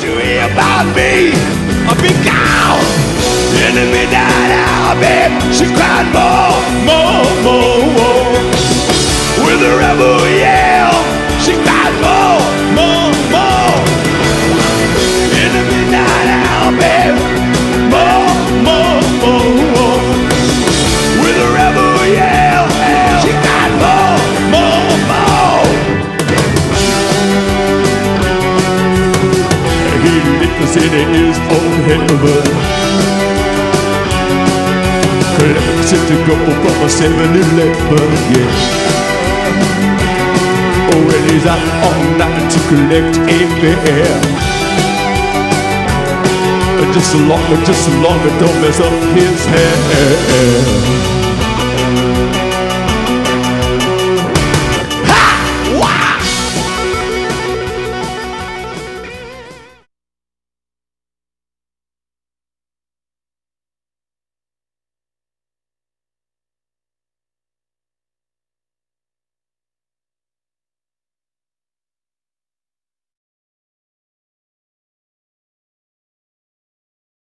to hear about me. I'll be gone in the midnight hour, babe. She cried more. With a rebel yell, she cried more. In the midnight hour, babe. More. With a rebel yell, she cried more. He lit the city in his own heaven. Left city couple from a 7-Eleven, yeah. Oh, and he's out all night to collect a fare. Just so long, don't mess up his hair.